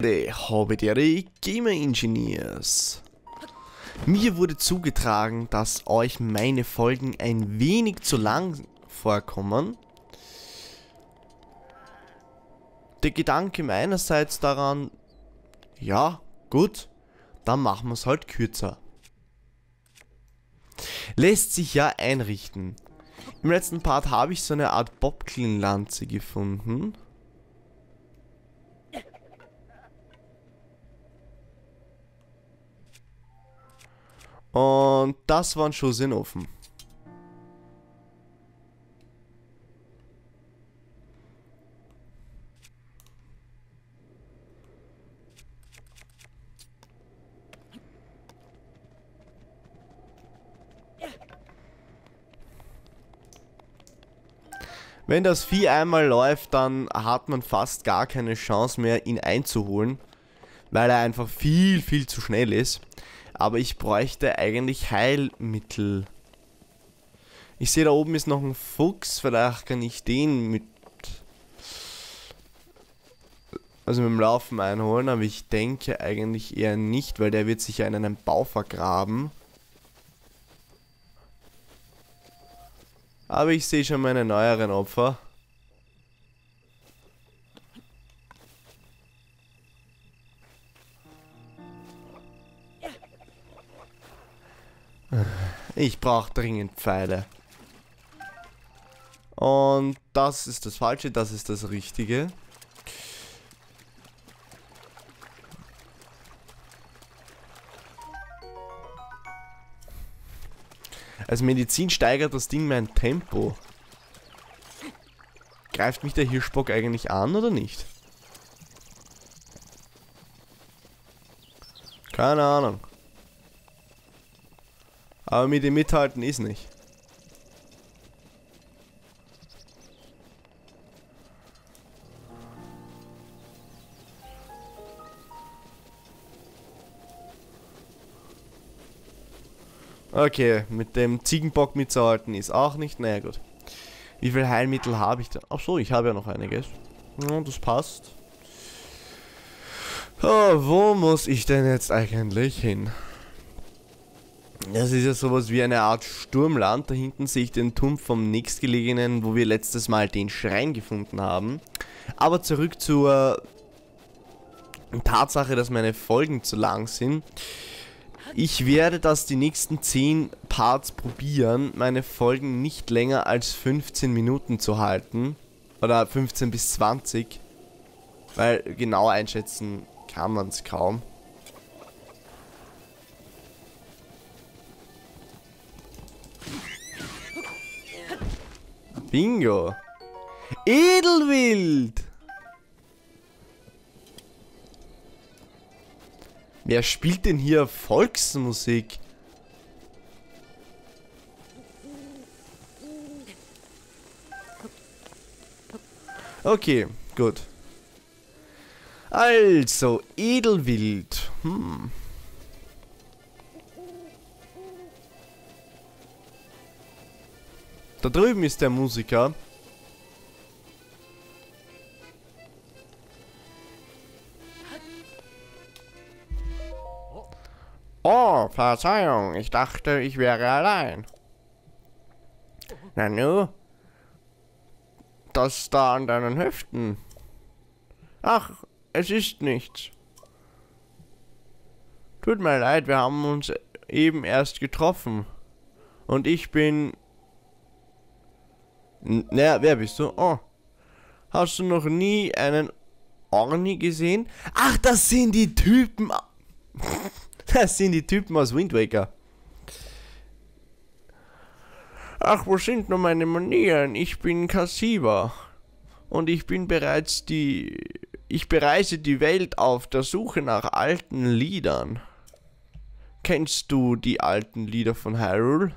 Die Hobby Gamer-Engineers. Mir wurde zugetragen, dass euch meine Folgen ein wenig zu lang vorkommen. Der Gedanke meinerseits daran, ja, gut, dann machen wir es halt kürzer. Lässt sich ja einrichten. Im letzten Part habe ich so eine Art Bobklin-Lanze gefunden. Und das war ein Schuss in Ofen. Wenn das Vieh einmal läuft, dann hat man fast gar keine Chance mehr, ihn einzuholen, weil er einfach viel, viel zu schnell ist. Aber ich bräuchte eigentlich Heilmittel. Ich sehe, da oben ist noch ein Fuchs. Vielleicht kann ich den mit dem Laufen einholen. Aber ich denke eigentlich eher nicht, weil der wird sich ja in einem Bau vergraben. Aber ich sehe schon meine neueren Opfer. Ich brauche dringend Pfeile. Und das ist das Falsche, das ist das Richtige. Als Medizin steigert das Ding mein Tempo. Greift mich der Hirschbock eigentlich an oder nicht? Keine Ahnung. Aber mit dem Mithalten ist nicht. Okay, mit dem Ziegenbock mitzuhalten ist auch nicht. Naja, gut. Wie viel Heilmittel habe ich da? Achso, ich habe ja noch einiges. Ja, das passt. Oh, wo muss ich denn jetzt eigentlich hin? Das ist ja sowas wie eine Art Sturmland. Da hinten sehe ich den Turm vom nächstgelegenen, wo wir letztes Mal den Schrein gefunden haben. Aber zurück zur Tatsache, dass meine Folgen zu lang sind. Ich werde das die nächsten 10 Parts probieren, meine Folgen nicht länger als 15 Minuten zu halten. Oder 15 bis 20. Weil genau einschätzen kann man es kaum. Bingo! Edelwild! Wer spielt denn hier Volksmusik? Okay, gut. Also, Edelwild. Da drüben ist der Musiker. Oh, Verzeihung, ich dachte, ich wäre allein. Nanu, das da an deinen Hüften. Ach, es ist nichts. Tut mir leid, wir haben uns eben erst getroffen. Und ich bin... Naja, wer bist du? Oh. Hast du noch nie einen Orni gesehen? Ach, das sind die Typen. Das sind die Typen aus Wind Waker. Ach, wo sind nur meine Manieren? Ich bin Kassiba. Und ich bin bereits Ich bereise die Welt auf der Suche nach alten Liedern. Kennst du die alten Lieder von Hyrule?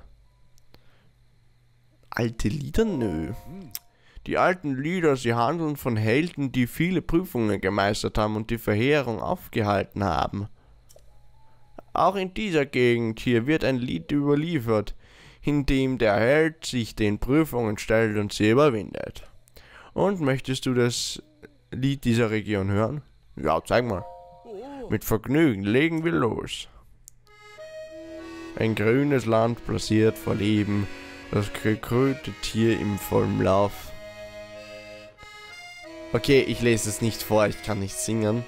Alte Lieder? Nö. Die alten Lieder, sie handeln von Helden, die viele Prüfungen gemeistert haben und die Verheerung aufgehalten haben. Auch in dieser Gegend hier wird ein Lied überliefert, in dem der Held sich den Prüfungen stellt und sie überwindet. Und möchtest du das Lied dieser Region hören? Ja, zeig mal. Mit Vergnügen legen wir los. Ein grünes Land blasiert vor Leben, das gekrönte Tier im vollen Lauf. Okay, ich lese es nicht vor, ich kann nicht singen.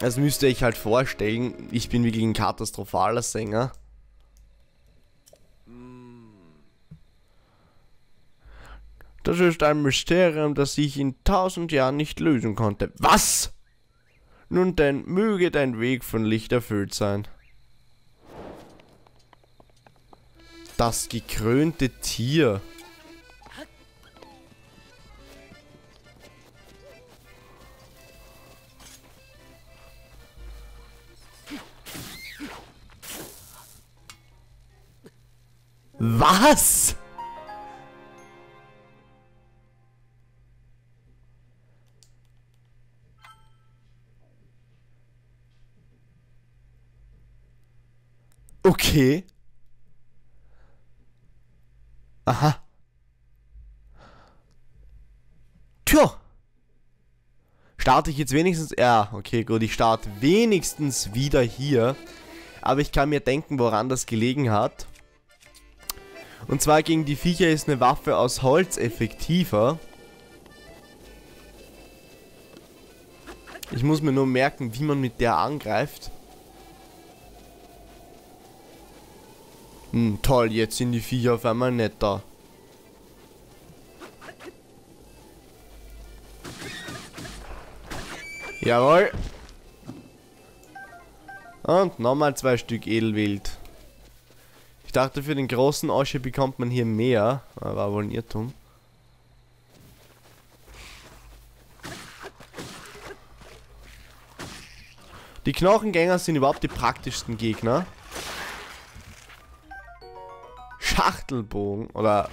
Das müsste ich halt vorstellen, ich bin wirklich ein katastrophaler Sänger. Das ist ein Mysterium, das ich in 1000 Jahren nicht lösen konnte. Was? Nun denn, möge dein Weg von Licht erfüllt sein. Das gekrönte Tier. Was? Okay. Aha. Tja. Starte ich jetzt wenigstens... Ja, okay, gut. Ich starte wenigstens wieder hier. Aber ich kann mir denken, woran das gelegen hat. Und zwar gegen die Viecher ist eine Waffe aus Holz effektiver. Ich muss mir nur merken, wie man mit der angreift. Hm, toll, jetzt sind die Viecher auf einmal netter. Jawohl. Und nochmal 2 Stück Edelwild. Ich dachte, für den großen Osche bekommt man hier mehr. War wohl ein Irrtum. Die Knochengänger sind überhaupt die praktischsten Gegner. Schachtelbogen oder...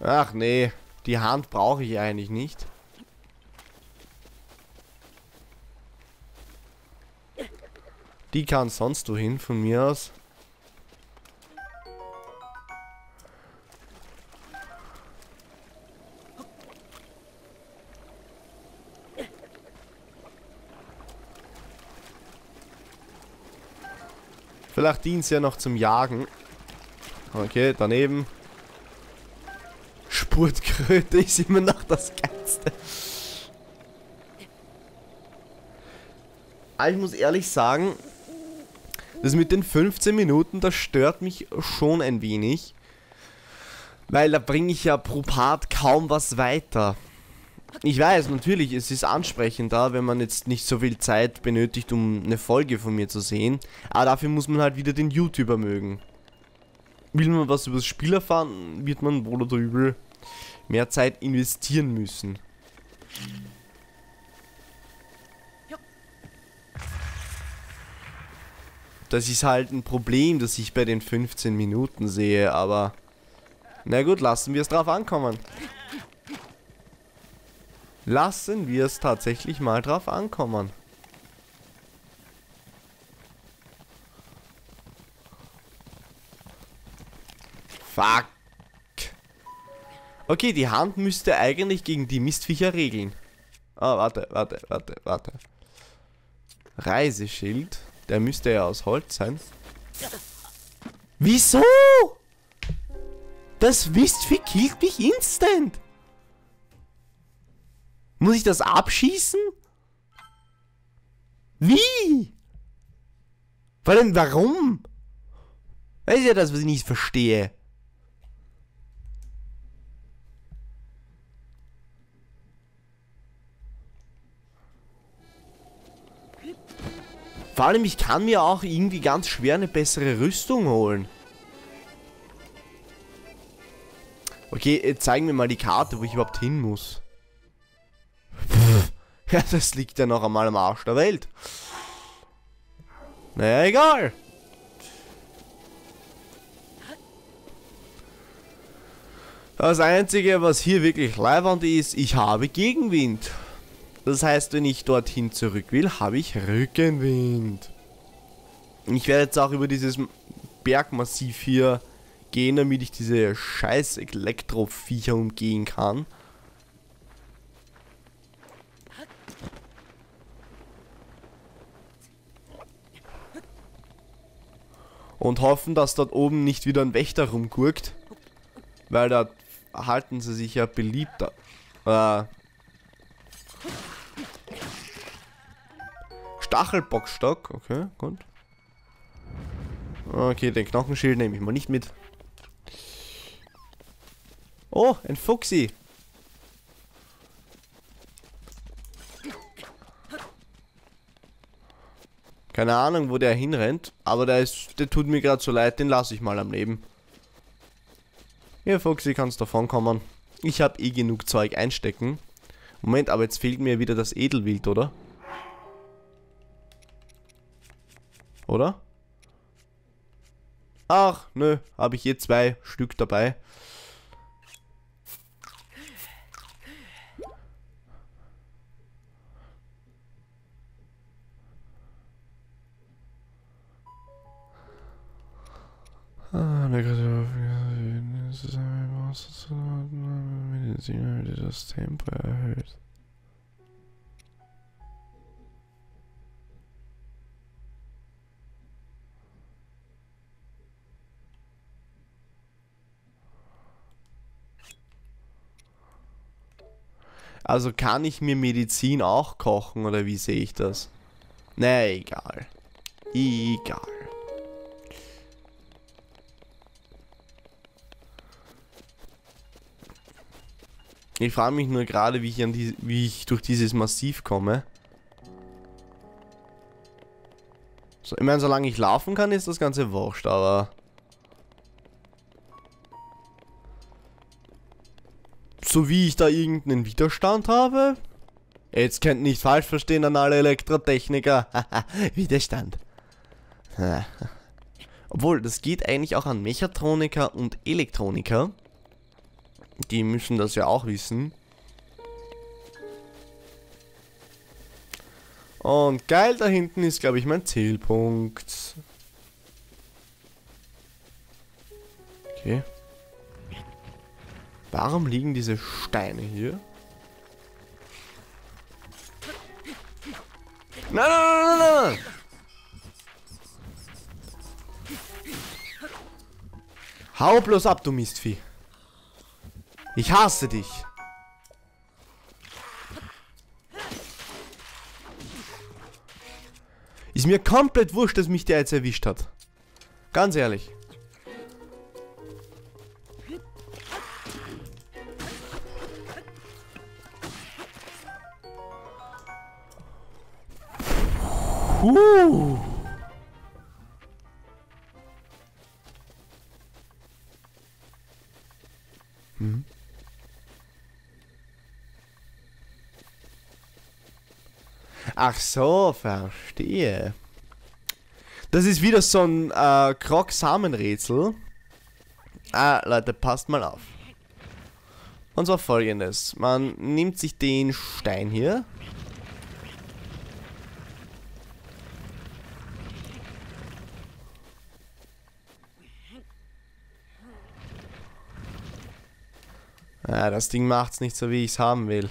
Ach nee, die Hand brauche ich eigentlich nicht. Die kann sonst wohin von mir aus. Vielleicht dient es ja noch zum Jagen. Okay, daneben. Spurtkröte ist immer noch das Geilste. Aber ich muss ehrlich sagen, das mit den 15 Minuten, das stört mich schon ein wenig. Weil da bringe ich ja pro Part kaum was weiter. Ich weiß, natürlich, es ist ansprechender, wenn man jetzt nicht so viel Zeit benötigt, um eine Folge von mir zu sehen. Aber dafür muss man halt wieder den YouTuber mögen. Will man was über das Spiel erfahren, wird man wohl oder übel mehr Zeit investieren müssen. Das ist halt ein Problem, das ich bei den 15 Minuten sehe, aber... Na gut, lassen wir es drauf ankommen. Lassen wir es tatsächlich mal drauf ankommen. Fuck. Okay, die Hand müsste eigentlich gegen die Mistviecher regeln. Ah, warte. Reiseschild. Der müsste ja aus Holz sein. Wieso? Das Mistvieh killt mich instant. Muss ich das abschießen? Wie? Warum? Das ist ja das, was ich nicht verstehe. Vor allem, ich kann mir auch irgendwie ganz schwer eine bessere Rüstung holen. Okay, jetzt zeigen wir mal die Karte, wo ich überhaupt hin muss. Ja, das liegt ja noch einmal am Arsch der Welt. Naja, egal. Das Einzige, was hier wirklich leiwand ist, ich habe Gegenwind. Das heißt, wenn ich dorthin zurück will, habe ich Rückenwind. Ich werde jetzt auch über dieses Bergmassiv hier gehen, damit ich diese scheiß Elektroviecher umgehen kann. und hoffen, dass dort oben nicht wieder ein Wächter rumguckt, weil da halten sie sich ja beliebt. Stachelbockstock, okay, gut. Okay, den Knochenschild nehme ich mal nicht mit. Oh, ein Fuchsi. Keine Ahnung, wo der hinrennt, aber der tut mir gerade so leid, den lasse ich mal am Leben. Ja, Fuchsi, kannst davonkommen. Ich habe eh genug Zeug einstecken. Moment, aber jetzt fehlt mir wieder das Edelwild, oder? Oder? Ach, nö, habe ich je 2 Stück dabei. Das Tempo erhöht. Also kann ich mir Medizin auch kochen oder wie sehe ich das? Na, egal. Egal. Ich frage mich nur gerade, wie ich durch dieses Massiv komme. So, ich meine, solange ich laufen kann, ist das Ganze wurscht, aber... So wie ich da irgendeinen Widerstand habe? Jetzt könnt nicht falsch verstehen an alle Elektrotechniker. Widerstand. Obwohl, das geht eigentlich auch an Mechatroniker und Elektroniker. Die müssen das ja auch wissen. Und geil, da hinten ist, glaube ich, mein Zielpunkt. Okay. Warum liegen diese Steine hier? Nein, nein, nein, nein, nein. Hau bloß ab, du Mistvieh. Ich hasse dich. Ist mir komplett wurscht, dass mich der jetzt erwischt hat. Ganz ehrlich. Hm. Ach so, verstehe. Das ist wieder so ein Krog-Samenrätsel. Leute, passt mal auf. Und zwar folgendes. Man nimmt sich den Stein hier. Ah, das Ding macht's nicht so, wie ich's haben will.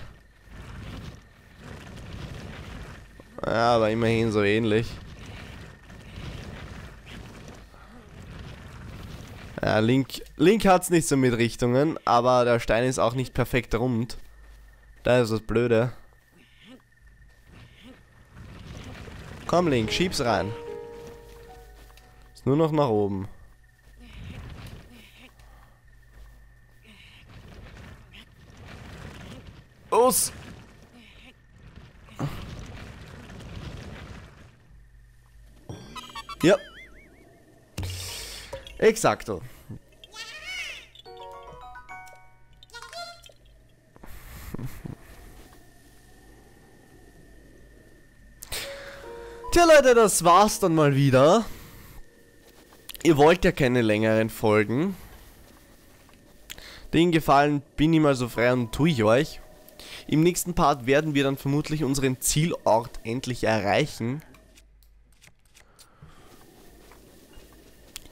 Ja, aber immerhin so ähnlich. Ja, Link hat's nicht so mit Richtungen, aber der Stein ist auch nicht perfekt rund. Da ist das Blöde. Komm, Link, schieb's rein. Ist nur noch nach oben. Los! Ja. Exakto. Tja, Leute, das war's dann mal wieder. Ihr wollt ja keine längeren Folgen. Den Gefallen bin ich mal so frei und tue ich euch. Im nächsten Part werden wir dann vermutlich unseren Zielort endlich erreichen.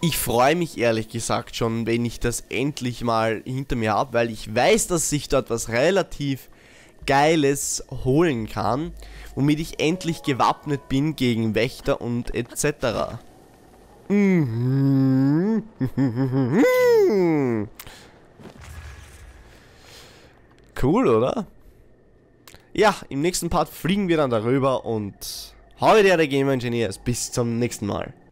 Ich freue mich ehrlich gesagt schon, wenn ich das endlich mal hinter mir habe, weil ich weiß, dass ich dort was relativ Geiles holen kann, womit ich endlich gewappnet bin gegen Wächter und etc. Cool, oder? Ja, im nächsten Part fliegen wir dann darüber und Hobby Gamer-Engineers. Bis zum nächsten Mal.